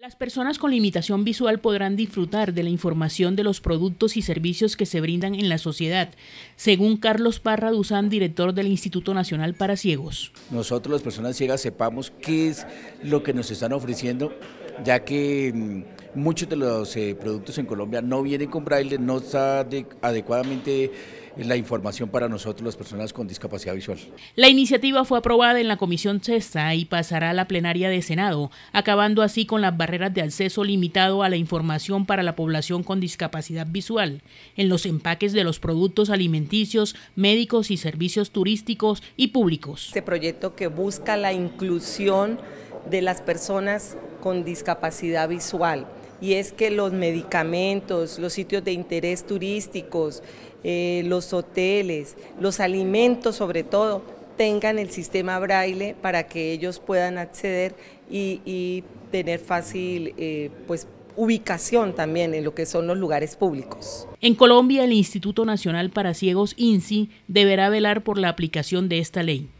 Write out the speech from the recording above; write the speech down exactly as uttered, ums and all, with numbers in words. Las personas con limitación visual podrán disfrutar de la información de los productos y servicios que se brindan en la sociedad, según Carlos Parra Duzán, director del Instituto Nacional para Ciegos. Nosotros, las personas ciegas, sepamos qué es lo que nos están ofreciendo, ya que muchos de los eh, productos en Colombia no vienen con braille, no está de, adecuadamente la información para nosotros, las personas con discapacidad visual. La iniciativa fue aprobada en la Comisión Cesa y pasará a la plenaria de Senado, acabando así con las barreras de acceso limitado a la información para la población con discapacidad visual en los empaques de los productos alimenticios, médicos y servicios turísticos y públicos. Este proyecto que busca la inclusión de las personas con discapacidad visual, y es que los medicamentos, los sitios de interés turísticos, eh, los hoteles, los alimentos sobre todo, tengan el sistema braille para que ellos puedan acceder y, y tener fácil eh, pues, ubicación también en lo que son los lugares públicos. En Colombia, el Instituto Nacional para Ciegos, I N C I, deberá velar por la aplicación de esta ley.